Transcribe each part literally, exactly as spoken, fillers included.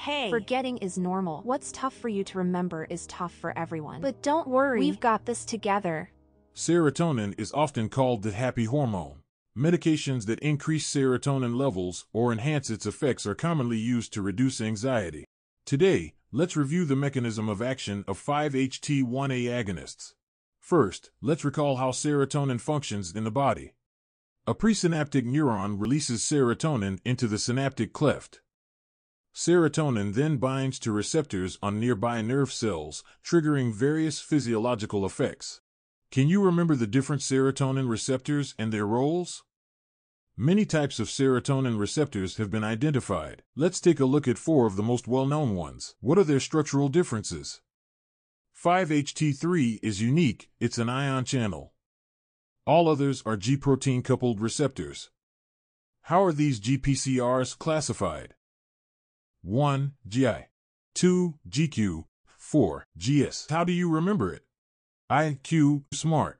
Hey, forgetting is normal. What's tough for you to remember is tough for everyone. But don't worry, we've got this together. Serotonin is often called the happy hormone. Medications that increase serotonin levels or enhance its effects are commonly used to reduce anxiety. Today, let's review the mechanism of action of five H T one A agonists. First, let's recall how serotonin functions in the body. A presynaptic neuron releases serotonin into the synaptic cleft. Serotonin then binds to receptors on nearby nerve cells, triggering various physiological effects. Can you remember the different serotonin receptors and their roles? Many types of serotonin receptors have been identified. Let's take a look at four of the most well-known ones. What are their structural differences? five H T three is unique. It's an ion channel. All others are G protein coupled receptors. How are these G P C Rs classified? one. G I. two. G Q. four. G S. How do you remember it? I Q, smart.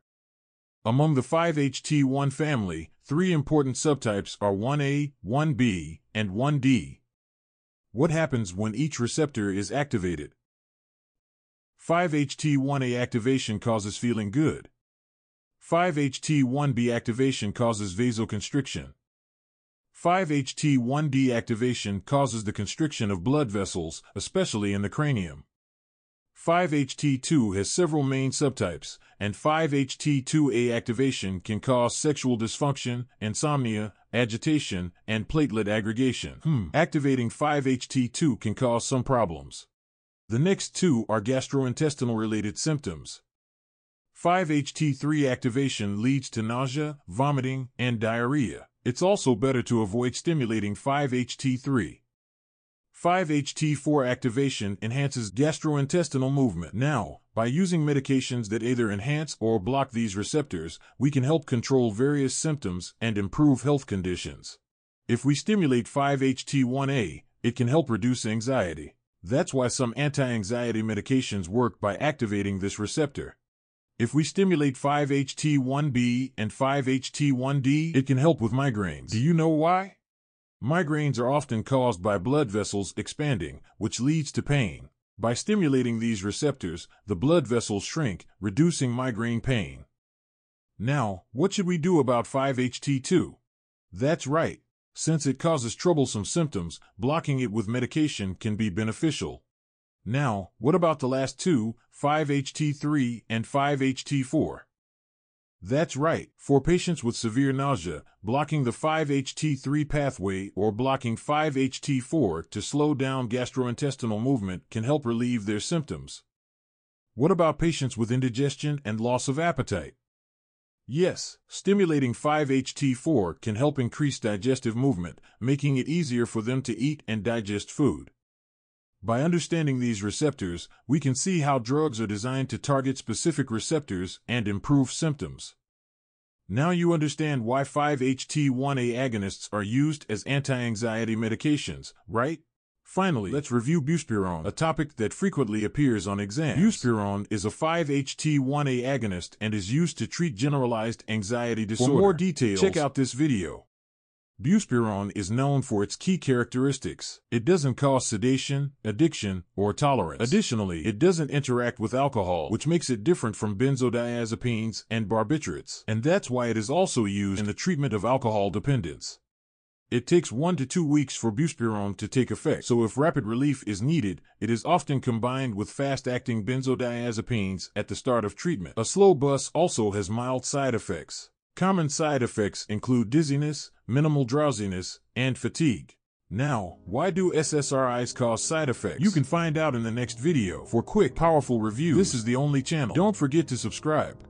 Among the five H T one family, three important subtypes are one A, one B, and one D. What happens when each receptor is activated? five H T one A activation causes feeling good. five H T one B activation causes vasoconstriction. five H T one D activation causes the constriction of blood vessels, especially in the cranium. five H T two has several main subtypes, and five H T two A activation can cause sexual dysfunction, insomnia, agitation, and platelet aggregation. Hmm. Activating five H T two can cause some problems. The next two are gastrointestinal-related symptoms. five H T three activation leads to nausea, vomiting, and diarrhea. It's also better to avoid stimulating five H T three. five H T four activation enhances gastrointestinal movement. Now, by using medications that either enhance or block these receptors, we can help control various symptoms and improve health conditions. If we stimulate five H T one A, it can help reduce anxiety. That's why some anti-anxiety medications work by activating this receptor. If we stimulate five H T one B and five H T one D, it can help with migraines. Do you know why? Migraines are often caused by blood vessels expanding, which leads to pain. By stimulating these receptors, the blood vessels shrink, reducing migraine pain. Now, what should we do about five H T two? That's right. Since it causes troublesome symptoms, blocking it with medication can be beneficial. Now, what about the last two, five H T three and five H T four? That's right. For patients with severe nausea, blocking the five H T three pathway or blocking five H T four to slow down gastrointestinal movement can help relieve their symptoms. What about patients with indigestion and loss of appetite? Yes, stimulating five H T four can help increase digestive movement, making it easier for them to eat and digest food. By understanding these receptors, we can see how drugs are designed to target specific receptors and improve symptoms. Now you understand why five H T one A agonists are used as anti-anxiety medications, right? Finally, let's review buspirone, a topic that frequently appears on exams. Buspirone is a five H T one A agonist and is used to treat generalized anxiety disorder. For more details, check out this video. Buspirone is known for its key characteristics. It doesn't cause sedation, addiction, or tolerance. Additionally, it doesn't interact with alcohol, which makes it different from benzodiazepines and barbiturates. And that's why it is also used in the treatment of alcohol dependence. It takes one to two weeks for buspirone to take effect, so if rapid relief is needed, it is often combined with fast-acting benzodiazepines at the start of treatment. A slow bus also has mild side effects. Common side effects include dizziness, minimal drowsiness, and fatigue. Now, why do S S R Is cause side effects? You can find out in the next video. For quick, powerful reviews, this is the only channel. Don't forget to subscribe.